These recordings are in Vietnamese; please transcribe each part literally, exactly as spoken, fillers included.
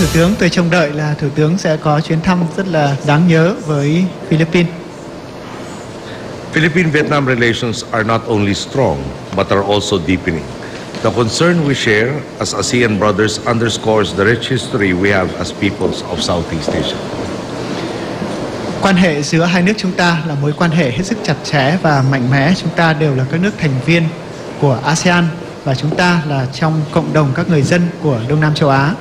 Thưa Thủ tướng, tôi trông đợi là Thủ tướng sẽ có chuyến thăm rất là đáng nhớ với Philippines. Philippine-Vietnam relations are not only strong but are also deepening. The concern we share as ASEAN brothers underscores the rich history we have as peoples of Southeast Asia. Quan hệ giữa hai nước chúng ta là mối quan hệ hết sức chặt chẽ và mạnh mẽ. Chúng ta đều là các nước thành viên của ASEAN và chúng ta là trong cộng đồng các người dân của Đông Nam châu Á.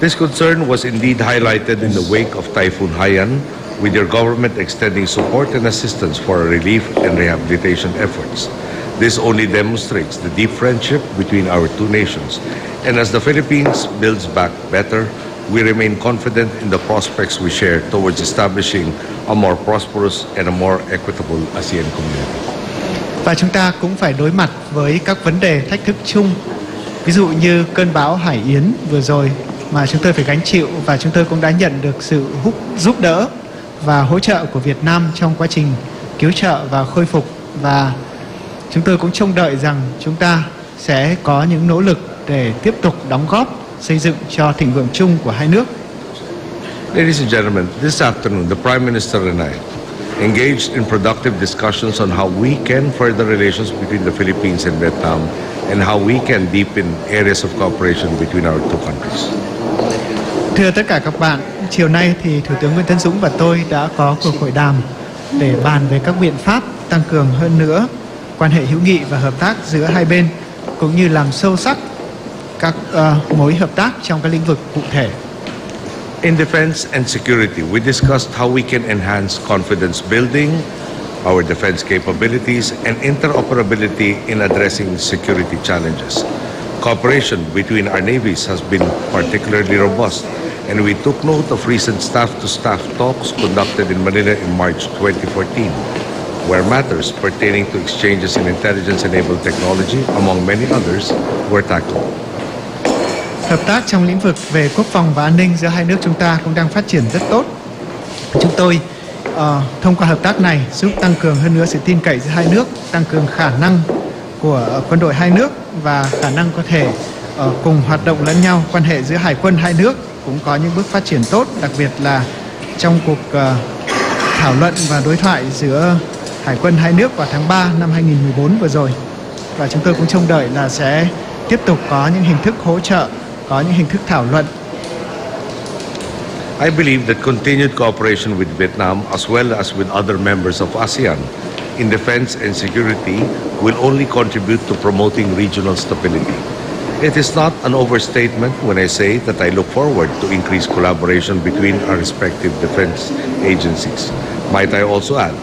This concern was indeed highlighted in the wake of Typhoon Haiyan, with your government extending support and assistance for relief and rehabilitation efforts. This only demonstrates the deep friendship between our two nations. And as the Philippines builds back better, we remain confident in the prospects we share towards establishing a more prosperous and a more equitable ASEAN community. Và chúng ta cũng phải đối mặt với các vấn đề thách thức chung, ví dụ như cơn bão Hải Yến vừa rồi mà chúng tôi phải gánh chịu, và chúng tôi cũng đã nhận được sự giúp đỡ và hỗ trợ của Việt Nam trong quá trình cứu trợ và khôi phục, và chúng tôi cũng trông đợi rằng chúng ta sẽ có những nỗ lực để tiếp tục đóng góp xây dựng cho thịnh vượng chung của hai nước. Ladies and gentlemen, this afternoon the Prime Minister and I engaged in productive discussions on how we can further relations between the Philippines and Vietnam and how we can deepen areas of cooperation between our two countries. Thưa tất cả các bạn, chiều nay thì Thủ tướng Nguyễn Tấn Dũng và tôi đã có cuộc hội đàm để bàn về các biện pháp tăng cường hơn nữa quan hệ hữu nghị và hợp tác giữa hai bên, cũng như làm sâu sắc các uh, mối hợp tác trong các lĩnh vực cụ thể. In defense and security, we discussed how we can enhance confidence building, our defense capabilities and interoperability in addressing security challenges. Cooperation between our navies has been particularly robust, and we took note of recent staff-to-staff talks conducted in Manila in March twenty fourteen, where matters pertaining to exchanges in intelligence-enabled technology, among many others, were tackled. Hợp tác trong lĩnh vực về quốc phòng và an ninh giữa hai nước chúng ta cũng đang phát triển rất tốt. Chúng tôi uh, thông qua hợp tác này giúp tăng cường hơn nữa sự tin cậy giữa hai nước, tăng cường khả năng của quân đội hai nước và khả năng có thể uh, cùng hoạt động lẫn nhau. Quan hệ giữa hải quân hai nước cũng có những bước phát triển tốt, đặc biệt là trong cuộc uh, thảo luận và đối thoại giữa hải quân hai nước vào tháng ba năm hai nghìn mười bốn vừa rồi. Và chúng tôi cũng trông đợi là sẽ tiếp tục có những hình thức hỗ trợ, có những hình thức thảo luận. I believe that continued cooperation with Vietnam as well as with other members of ASEAN in defense and security will only contribute to promoting regional stability. It is not an overstatement when I say that I look forward to increased collaboration between our respective defense agencies. Might I also add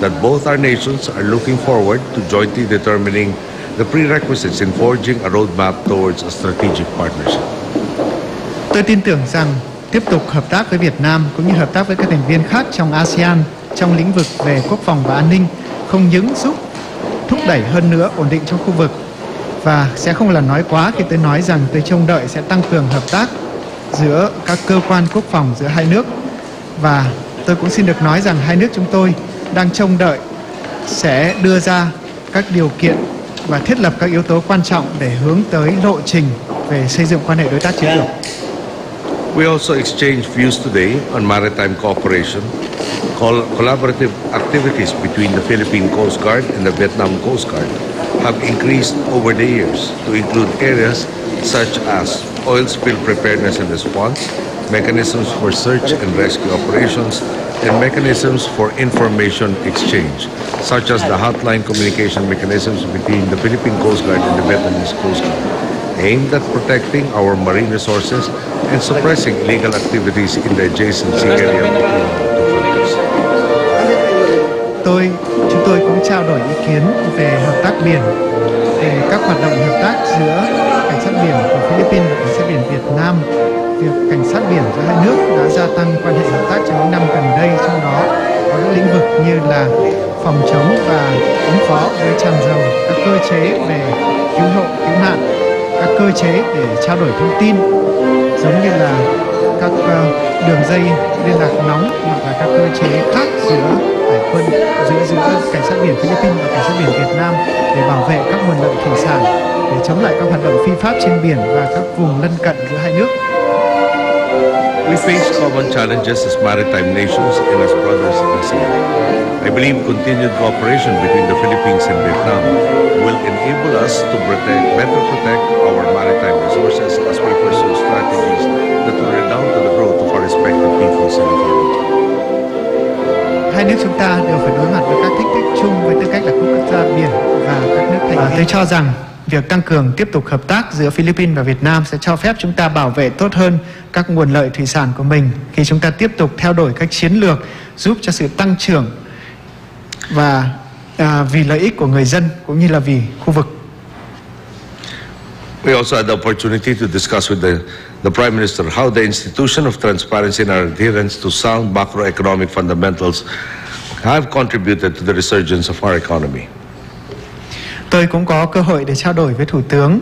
that both our nations are looking forward to jointly determining the prerequisites in forging a roadmap towards a strategic partnership. Tôi tin tưởng rằng tiếp tục hợp tác với Việt Nam cũng như hợp tác với các thành viên khác trong ASEAN trong lĩnh vực về quốc phòng và an ninh không những giúp thúc đẩy hơn nữa ổn định trong khu vực, và sẽ không là nói quá khi tôi nói rằng tôi trông đợi sẽ tăng cường hợp tác giữa các cơ quan quốc phòng giữa hai nước. Và tôi cũng xin được nói rằng hai nước chúng tôi đang trông đợi sẽ đưa ra các điều kiện và thiết lập các yếu tố quan trọng để hướng tới lộ trình về xây dựng quan hệ đối tác chiến lược. We also exchanged views today on maritime cooperation, collaborative activities between the Philippine Coast Guard and the Vietnam Coast Guard have increased over the years to include areas such as oil spill preparedness and response, mechanisms for search and rescue operations, and mechanisms for information exchange, such as the hotline communication mechanisms between the Philippine Coast Guard and the Vietnamese Coast Guard, aimed at protecting our marine resources and suppressing illegal activities in the adjacent sea area. Tôi, chúng tôi cũng trao đổi ý kiến về hợp tác biển, về các hoạt động hợp tác giữa cảnh sát biển của Philippines và cảnh sát biển Việt Nam. Việc cảnh sát biển giữa hai nước đã gia tăng quan hệ hợp tác trong những năm gần đây, trong đó có những lĩnh vực như là phòng chống và ứng phó với tràn dầu, các cơ chế về cứu hộ, cứu nạn, các cơ chế để trao đổi thông tin giống như là các uh, đường dây liên lạc nóng, hoặc là các cơ chế khác giữa hải quân giữa giữa cảnh sát biển Philippines và cảnh sát biển Việt Nam để bảo vệ các nguồn lợi thủy sản, để chống lại các hoạt động phi pháp trên biển và các vùng lân cận giữa hai nước. We face common challenges as maritime nations and as brothers in ASEAN. I believe continued cooperation between the Philippines and Vietnam will enable us to protect, better protect our maritime resources as we pursue strategies that will redound to the growth of our respective peoples and economies. Hai nước chúng ta đều phải đối mặt với các thách thức chung với tư cách là quốc gia biển và các nước thành viên. Và tôi cho rằng việc tăng cường tiếp tục hợp tác giữa Philippines và Việt Nam sẽ cho phép chúng ta bảo vệ tốt hơn các nguồn lợi thủy sản của mình khi chúng ta tiếp tục theo đuổi các chiến lược giúp cho sự tăng trưởng và à, vì lợi ích của người dân cũng như là vì khu vực. We also had the opportunity to discuss with the, the Prime Minister how the institution of transparency and our adherence to sound macroeconomic fundamentals have contributed to the resurgence of our economy. Tôi cũng có cơ hội để trao đổi với Thủ tướng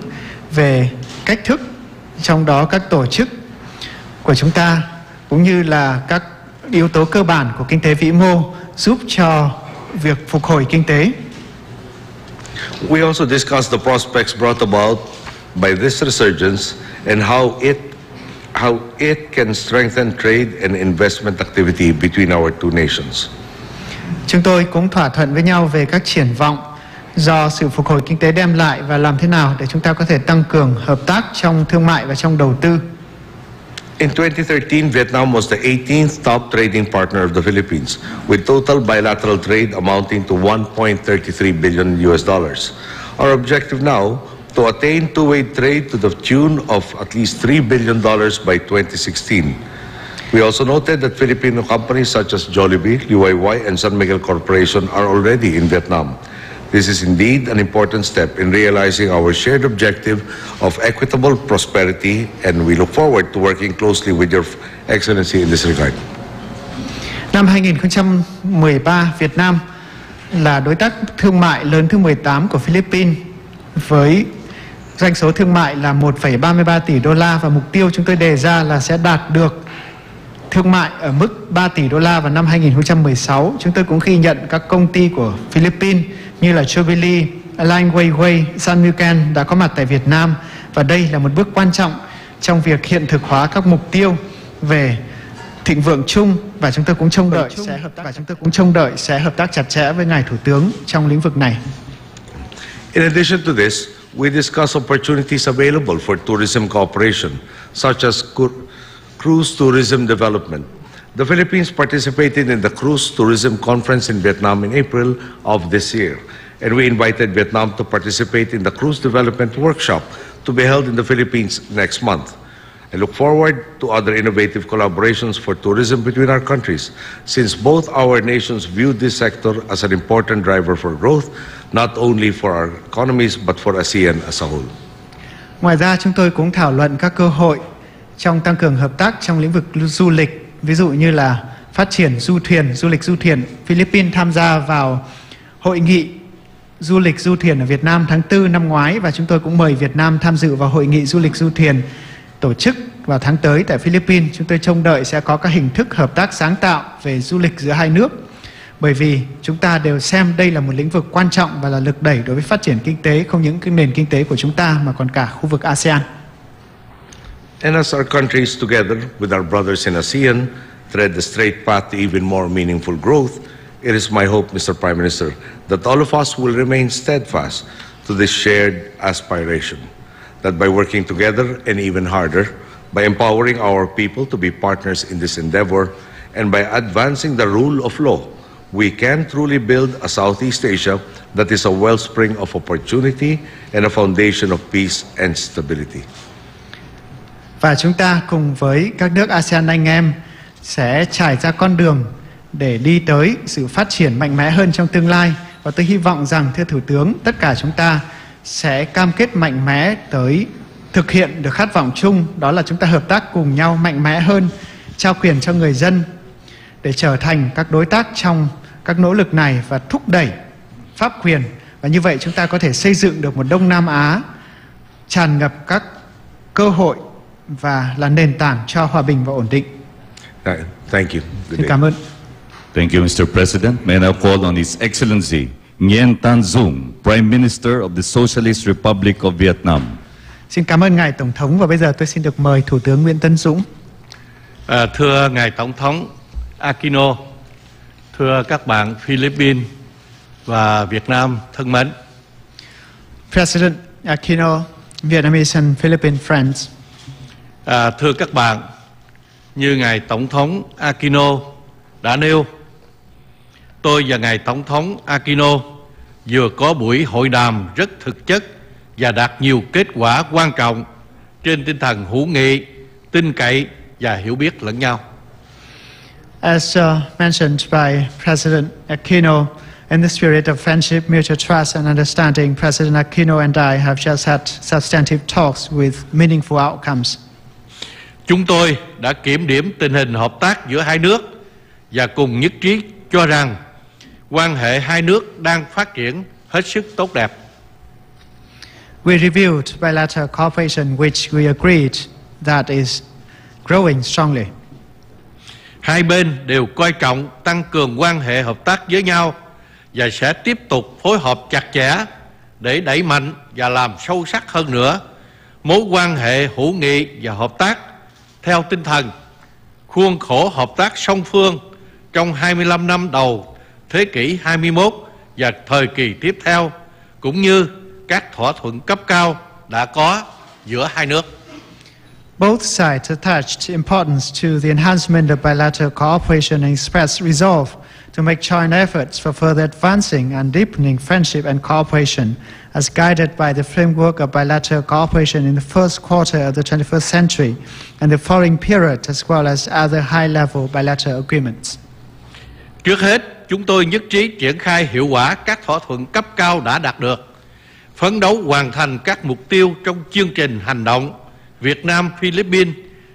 về cách thức, trong đó các tổ chức của chúng ta cũng như là các yếu tố cơ bản của kinh tế vĩ mô giúp cho việc phục hồi kinh tế. We also discussed the prospects brought about by this resurgence and how it how it can strengthen trade and investment activity between our two nations. Chúng tôi cũng thỏa thuận với nhau về các triển vọng do sự phục hồi kinh tế đem lại và làm thế nào để chúng ta có thể tăng cường hợp tác trong thương mại và trong đầu tư. In twenty thirteen, Vietnam was the eighteenth top trading partner of the Philippines, with total bilateral trade amounting to one point three three billion U S dollars. Our objective now to attain two-way trade to the tune of at least three billion dollars by twenty sixteen. We also noted that Filipino companies such as Jollibee, U I Y, and San Miguel Corporation are already in Vietnam. This is indeed an important step in realizing our shared objective of equitable prosperity, and we look forward to working closely with Your Excellency in this regard. Năm hai nghìn không trăm mười ba, Việt Nam là đối tác thương mại lớn thứ mười tám của Philippines với doanh số thương mại là một phẩy ba mươi ba tỷ đô la, và mục tiêu chúng tôi đề ra là sẽ đạt được thương mại ở mức ba tỷ đô la vào năm hai nghìn không trăm mười sáu. Chúng tôi cũng ghi nhận các công ty của Philippines như là Jollibee, Align Wayway, San Miguel đã có mặt tại Việt Nam, và đây là một bước quan trọng trong việc hiện thực hóa các mục tiêu về thịnh vượng chung, và chúng tôi cũng trông đợi sẽ hợp tác và chúng tôi cũng trông đợi sẽ hợp tác chặt chẽ với ngài Thủ tướng trong lĩnh vực này. In addition to this, we discuss opportunities available for tourism cooperation, such as cruise tourism development. The Philippines participated in the Cruise Tourism Conference in Vietnam in April of this year, and we invited Vietnam to participate in the Cruise Development Workshop to be held in the Philippines next month. I look forward to other innovative collaborations for tourism between our countries, since both our nations view this sector as an important driver for growth, not only for our economies but for ASEAN as a whole. Ngoài ra, chúng tôi cũng thảo luận các cơ hội trong tăng cường hợp tác trong lĩnh vực du lịch, ví dụ như là phát triển du thuyền, du lịch du thuyền. Philippines tham gia vào hội nghị du lịch du thuyền ở Việt Nam tháng tư năm ngoái, và chúng tôi cũng mời Việt Nam tham dự vào hội nghị du lịch du thuyền tổ chức vào tháng tới tại Philippines. Chúng tôi trông đợi sẽ có các hình thức hợp tác sáng tạo về du lịch giữa hai nước, bởi vì chúng ta đều xem đây là một lĩnh vực quan trọng và là lực đẩy đối với phát triển kinh tế, không những cái nền kinh tế của chúng ta mà còn cả khu vực ASEAN. And as our countries, together with our brothers in ASEAN, tread the straight path to even more meaningful growth, it is my hope, Mister Prime Minister, that all of us will remain steadfast to this shared aspiration, that by working together and even harder, by empowering our people to be partners in this endeavor, and by advancing the rule of law, we can truly build a Southeast Asia that is a wellspring of opportunity and a foundation of peace and stability. Và chúng ta cùng với các nước ASEAN anh em sẽ trải ra con đường để đi tới sự phát triển mạnh mẽ hơn trong tương lai. Và tôi hy vọng rằng, thưa Thủ tướng, tất cả chúng ta sẽ cam kết mạnh mẽ tới thực hiện được khát vọng chung, đó là chúng ta hợp tác cùng nhau mạnh mẽ hơn, trao quyền cho người dân để trở thành các đối tác trong các nỗ lực này và thúc đẩy pháp quyền. Và như vậy chúng ta có thể xây dựng được một Đông Nam Á tràn ngập các cơ hội và là nền tảng cho hòa bình và ổn định. Thank you. Xin cảm ơn. Thank you, Mister President. May I now call on His Excellency Nguyễn Tấn Dũng, Prime Minister of the Socialist Republic of Vietnam. Xin cảm ơn ngài Tổng thống, và bây giờ tôi xin được mời Thủ tướng Nguyễn Tấn Dũng. À, thưa Ngài Tổng thống Aquino, thưa các bạn Philippines và Việt Nam thân mến. President Aquino, Vietnamese and Philippine friends. À, thưa các bạn, như Ngài Tổng thống Aquino đã nêu, tôi và Ngài Tổng thống Aquino vừa có buổi hội đàm rất thực chất và đạt nhiều kết quả quan trọng trên tinh thần hữu nghị, tin cậy và hiểu biết lẫn nhau. As uh, mentioned by President Aquino, in the spirit of friendship, mutual trust and understanding, President Aquino and I have just had substantive talks with meaningful outcomes. Chúng tôi đã kiểm điểm tình hình hợp tác giữa hai nước và cùng nhất trí cho rằng quan hệ hai nước đang phát triển hết sức tốt đẹp. We reviewed bilateral cooperation which we agreed that is growing strongly. Hai bên đều coi trọng tăng cường quan hệ hợp tác với nhau và sẽ tiếp tục phối hợp chặt chẽ để đẩy mạnh và làm sâu sắc hơn nữa mối quan hệ hữu nghị và hợp tác theo tinh thần khuôn khổ hợp tác song phương trong hai mươi lăm năm đầu thế kỷ hai mươi mốt và thời kỳ tiếp theo, cũng như các thỏa thuận cấp cao đã có giữa hai nước. Both sides attached importance to the enhancement of bilateral cooperation and expressed resolve to make joint efforts for further advancing and deepening friendship and cooperation as guided by the framework of bilateral cooperation in the first quarter of the twenty-first century and the following period, as well as other high-level bilateral agreements. Trước hết, chúng tôi nhất trí triển khai hiệu quả các thỏa thuận cấp cao đã đạt được, phấn đấu hoàn thành các mục tiêu trong chương trình hành động Việt Nam-Philippines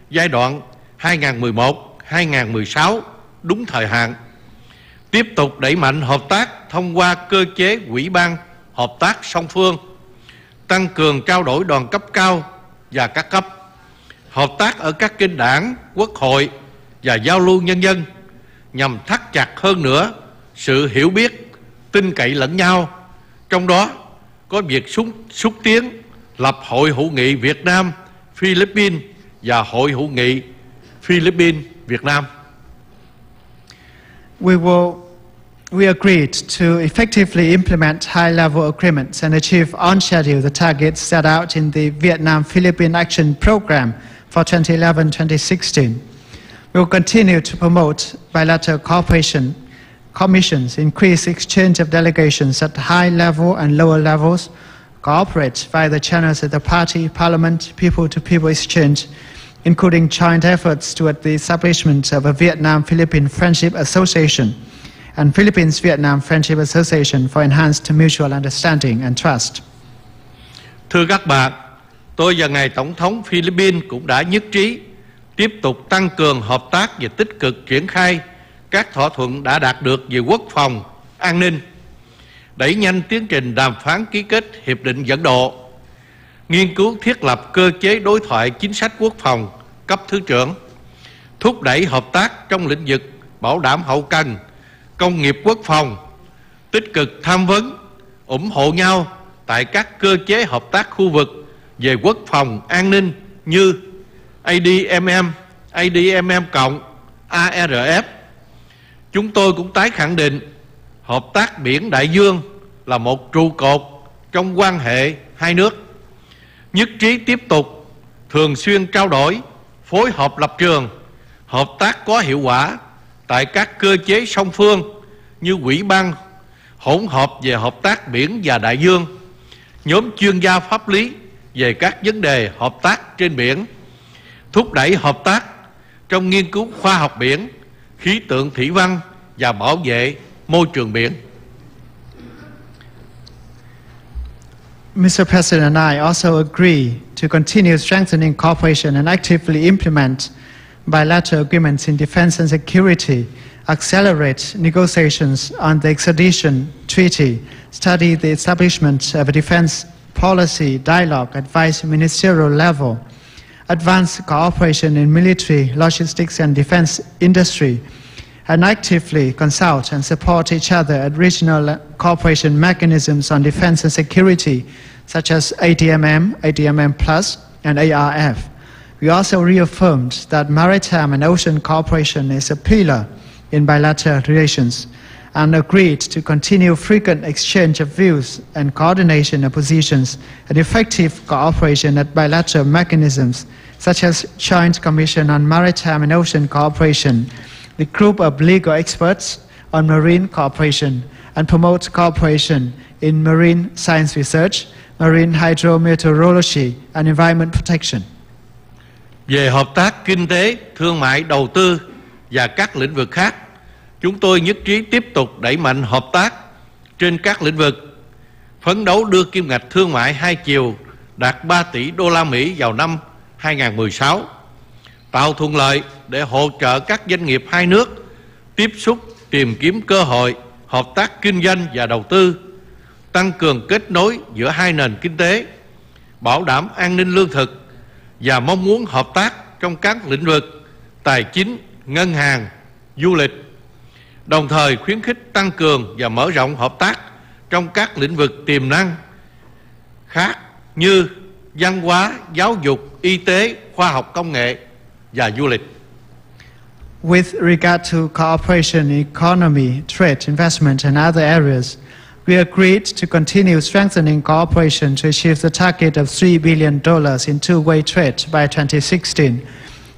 giai đoạn hai nghìn không trăm mười một đến hai nghìn không trăm mười sáu đúng thời hạn, tiếp tục đẩy mạnh hợp tác thông qua cơ chế ủy ban hợp tác song phương, tăng cường trao đổi đoàn cấp cao và các cấp, hợp tác ở các kênh đảng, quốc hội và giao lưu nhân dân nhằm thắt chặt hơn nữa sự hiểu biết, tin cậy lẫn nhau, trong đó có việc xúc, xúc tiến lập Hội hữu nghị Việt Nam Philippines và Hội hữu nghị Philippines Việt Nam. We will we agreed to effectively implement high-level agreements and achieve on schedule the targets set out in the Vietnam-Philippine Action Program for twenty eleven to twenty sixteen. We will continue to promote bilateral cooperation commissions, increase exchange of delegations at high level and lower levels, cooperate via the channels of the party, parliament, people-to-people exchange, including joint efforts toward the establishment of a Vietnam-Philippine Friendship Association and Philippines-Vietnam Friendship Association for enhanced mutual understanding and trust. Thưa các bạn, tôi và Ngài Tổng thống Philippines cũng đã nhất trí tiếp tục tăng cường hợp tác và tích cực triển khai các thỏa thuận đã đạt được về quốc phòng, an ninh, đẩy nhanh tiến trình đàm phán ký kết hiệp định dẫn độ, nghiên cứu thiết lập cơ chế đối thoại chính sách quốc phòng cấp thứ trưởng, thúc đẩy hợp tác trong lĩnh vực bảo đảm hậu cần, công nghiệp quốc phòng, tích cực tham vấn, ủng hộ nhau tại các cơ chế hợp tác khu vực về quốc phòng an ninh như A D M M, A D M M cộng, A R F. Chúng tôi cũng tái khẳng định hợp tác biển đại dương là một trụ cột trong quan hệ hai nước, nhất trí tiếp tục thường xuyên trao đổi, phối hợp lập trường, hợp tác có hiệu quả tại các cơ chế song phương như Ủy ban hỗn hợp về hợp tác biển và đại dương, nhóm chuyên gia pháp lý về các vấn đề hợp tác trên biển, thúc đẩy hợp tác trong nghiên cứu khoa học biển, khí tượng thủy văn và bảo vệ môi trường biển. Mister President and I also agree to continue strengthening cooperation and actively implement bilateral agreements in defense and security, accelerate negotiations on the extradition treaty, study the establishment of a defense policy dialogue at vice ministerial level, advance cooperation in military, logistics and defense industry, and actively consult and support each other at regional cooperation mechanisms on defense and security, such as A D M M, A D M M plus, and A R F. We also reaffirmed that maritime and ocean cooperation is a pillar in bilateral relations and agreed to continue frequent exchange of views and coordination of positions and effective cooperation at bilateral mechanisms such as Joint Commission on Maritime and Ocean Cooperation, the Group of Legal Experts on Marine Cooperation, and promote cooperation in marine science research, marine hydrometeorology and environment protection. Về hợp tác kinh tế, thương mại, đầu tư và các lĩnh vực khác, chúng tôi nhất trí tiếp tục đẩy mạnh hợp tác trên các lĩnh vực, phấn đấu đưa kim ngạch thương mại hai chiều đạt ba tỷ đô la Mỹ vào năm hai nghìn không trăm mười sáu, tạo thuận lợi để hỗ trợ các doanh nghiệp hai nước tiếp xúc tìm kiếm cơ hội hợp tác kinh doanh và đầu tư, tăng cường kết nối giữa hai nền kinh tế, bảo đảm an ninh lương thực và mong muốn hợp tác trong các lĩnh vực tài chính, ngân hàng, du lịch, đồng thời khuyến khích tăng cường và mở rộng hợp tác trong các lĩnh vực tiềm năng khác như văn hóa, giáo dục, y tế, khoa học công nghệ và du lịch. With regard to cooperation in economy, trade, investment and other areas, we agreed to continue strengthening cooperation to achieve the target of three billion dollars in two-way trade by twenty sixteen,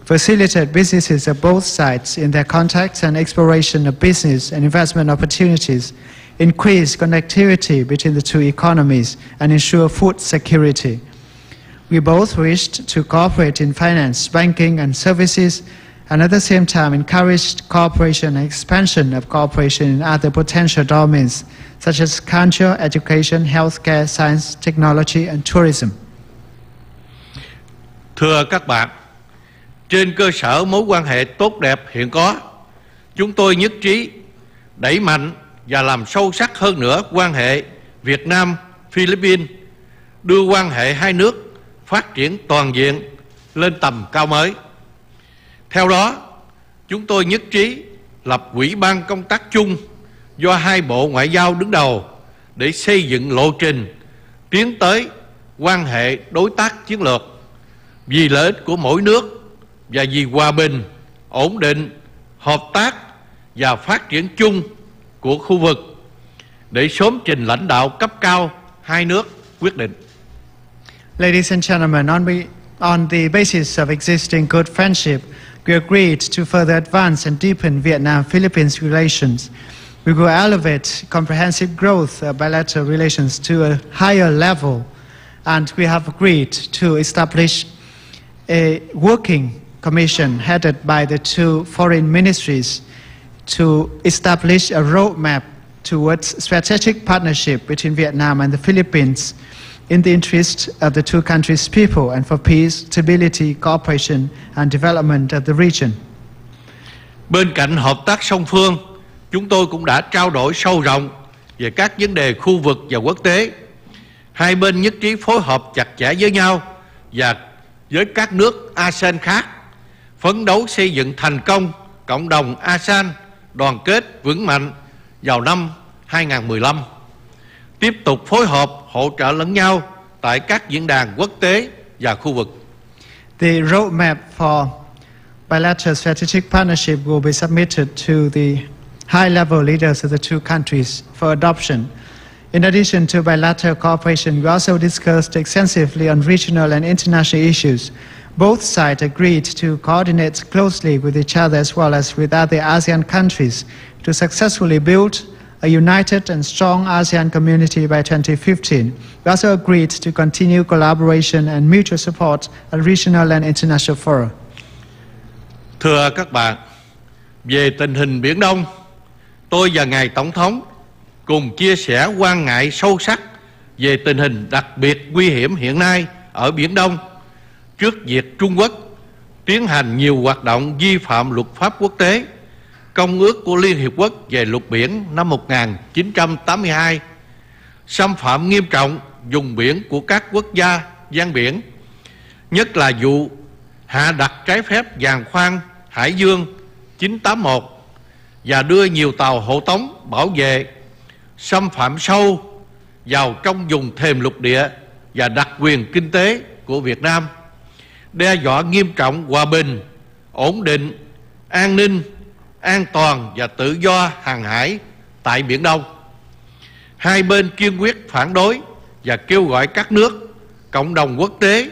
facilitate businesses of both sides in their contacts and exploration of business and investment opportunities, increase connectivity between the two economies, and ensure food security. We both wished to cooperate in finance, banking, and services, and at the same time encouraged cooperation and expansion of cooperation in other potential domains, such as culture, education, healthcare, science, technology and tourism. Thưa các bạn, trên cơ sở mối quan hệ tốt đẹp hiện có, chúng tôi nhất trí đẩy mạnh và làm sâu sắc hơn nữa quan hệ Việt Nam-Philippines, đưa quan hệ hai nước phát triển toàn diện lên tầm cao mới. Theo đó, chúng tôi nhất trí lập Ủy ban công tác chung do hai bộ ngoại giao đứng đầu để xây dựng lộ trình tiến tới quan hệ đối tác chiến lược vì lợi ích của mỗi nước và vì hòa bình, ổn định, hợp tác và phát triển chung của khu vực để sớm trình lãnh đạo cấp cao hai nước quyết định. Ladies and gentlemen, on the, on the basis of existing good friendship, we agreed to further advance and deepen Vietnam-Philippines relations. We will elevate comprehensive growth of bilateral relations to a higher level, and we have agreed to establish a working commission headed by the two foreign ministries to establish a roadmap towards strategic partnership between Vietnam and the Philippines in the interest of the two countries' people and for peace, stability, cooperation and development of the region. Bên cạnh hợp tác song phương, chúng tôi cũng đã trao đổi sâu rộng về các vấn đề khu vực và quốc tế. Hai bên nhất trí phối hợp chặt chẽ với nhau và với các nước a sê an khác, phấn đấu xây dựng thành công cộng đồng a sê an đoàn kết vững mạnh vào năm hai nghìn không trăm mười lăm. Tiếp tục phối hợp hỗ trợ lẫn nhau tại các diễn đàn quốc tế và khu vực. The roadmap for bilateral strategic partnership will be submitted to the high-level leaders of the two countries for adoption. In addition to bilateral cooperation, we also discussed extensively on regional and international issues. Both sides agreed to coordinate closely with each other as well as with other a sê an countries to successfully build a united and strong a sê an community by twenty fifteen. We also agreed to continue collaboration and mutual support at regional and international fora. Thưa các bạn, về tình hình Biển Đông, tôi và Ngài Tổng thống cùng chia sẻ quan ngại sâu sắc về tình hình đặc biệt nguy hiểm hiện nay ở Biển Đông trước việc Trung Quốc tiến hành nhiều hoạt động vi phạm luật pháp quốc tế, Công ước của Liên Hiệp Quốc về luật biển năm một nghìn chín trăm tám mươi hai, xâm phạm nghiêm trọng vùng biển của các quốc gia ven biển, nhất là vụ hạ đặt trái phép giàn khoan Hải Dương chín tám một, và đưa nhiều tàu hộ tống bảo vệ xâm phạm sâu vào trong vùng thềm lục địa và đặc quyền kinh tế của Việt Nam. đe dọa nghiêm trọng hòa bình, ổn định, an ninh, an toàn và tự do hàng hải tại Biển Đông. Hai bên kiên quyết phản đối và kêu gọi các nước, cộng đồng quốc tế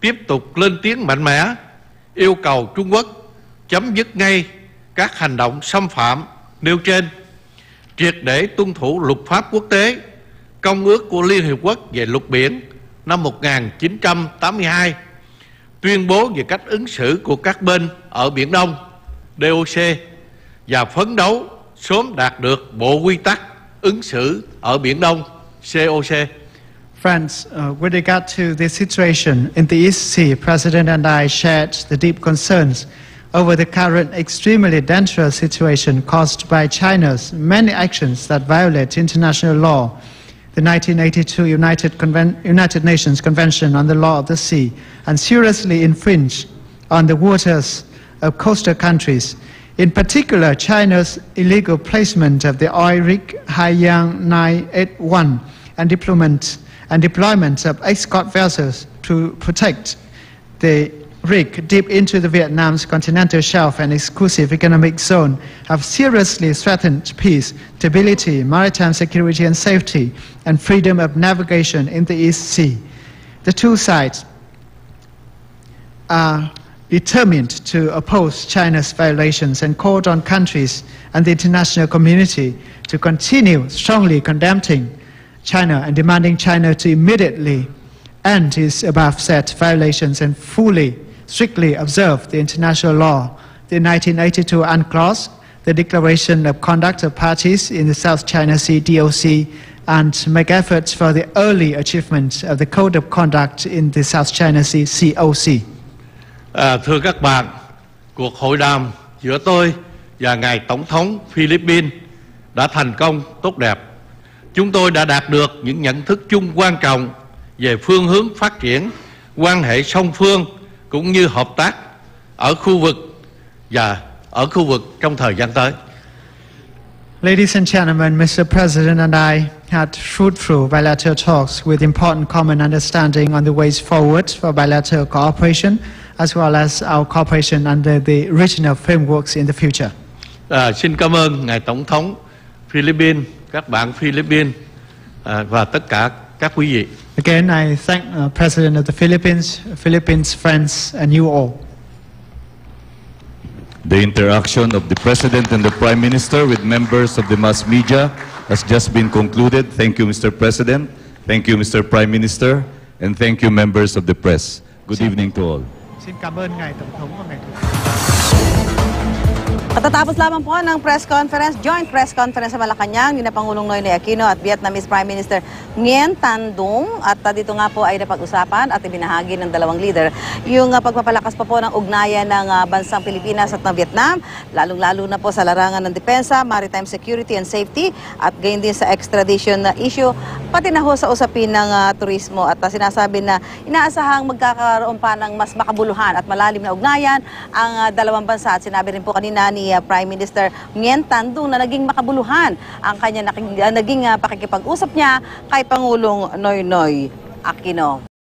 tiếp tục lên tiếng mạnh mẽ, yêu cầu Trung Quốc chấm dứt ngay các hành động xâm phạm nêu trên, triệt để tuân thủ luật pháp quốc tế, Công ước của Liên Hiệp Quốc về luật biển năm một nghìn chín trăm tám mươi hai, tuyên bố về cách ứng xử của các bên ở Biển Đông đê o xê và phấn đấu sớm đạt được bộ quy tắc ứng xử ở Biển Đông xê o xê. Friends, uh, with regard to the situation in the East Sea, President and I shared the deep concerns over the current extremely dangerous situation caused by China's many actions that violate international law, the nineteen eighty-two United, Conven United Nations Convention on the Law of the Sea, and seriously infringe on the waters of coastal countries. In particular, China's illegal placement of the oil rig Haiyang nine eight one and deployment, and deployment of escort vessels to protect the rig deep into the Vietnam's continental shelf and exclusive economic zone have seriously threatened peace, stability, maritime security and safety, and freedom of navigation in the East Sea. The two sides are determined to oppose China's violations and called on countries and the international community to continue strongly condemning China and demanding China to immediately end its above-said violations and fully strictly observe the international law, the nineteen eighty-two UNCLOS, the Declaration of Conduct of Parties in the South China Sea D O C, and make efforts for the early achievement of the Code of Conduct in the South China Sea C O C. À, thưa các bạn, cuộc hội đàm giữa tôi và Ngài Tổng thống Philippines đã thành công tốt đẹp. Chúng tôi đã đạt được những nhận thức chung quan trọng về phương hướng phát triển quan hệ song phương cũng như hợp tác ở khu vực và ở khu vực trong thời gian tới. Ladies and gentlemen, Mister President and I had fruitful bilateral talks with important common understanding on the ways forward for bilateral cooperation as well as our cooperation under the regional frameworks in the future. À, xin cảm ơn Ngài Tổng thống Philippines, các bạn Philippines à, và tất cả các quý vị. Again, I thank the uh, President of the Philippines, Philippines friends, and you all. The interaction of the President and the Prime Minister with members of the mass media has just been concluded. Thank you, Mister President. Thank you, Mister Prime Minister. And thank you, members of the press. Good xin, evening to all. Xin cảm ơn Ngài Tổng thống và Ngài Thủ tướng. Katatapos lamang po ng press conference, joint press conference sa Malacanang, ni Pangulong Noynoy Aquino at Vietnamese Prime Minister Nguyễn Tấn Dũng. At uh, dito nga po ay napag-usapan at ibinahagi ng dalawang leader yung uh, pagpapalakas pa po ng ugnayan ng uh, bansang Pilipinas at ng Vietnam, lalong-lalo na po sa larangan ng depensa, maritime security and safety, at gayon din sa extradition na issue, pati na ho sa usapin ng uh, turismo. At uh, sinasabi na inaasahang magkakaroon pa ng mas makabuluhan at malalim na ugnayan ang uh, dalawang bansa. At sinabi rin po kanina ni Prime Minister Nguyễn Tấn Dũng na naging makabuluhan ang kanya naging, naging uh, pakikipag-usap niya kay Pangulong Noynoy Aquino.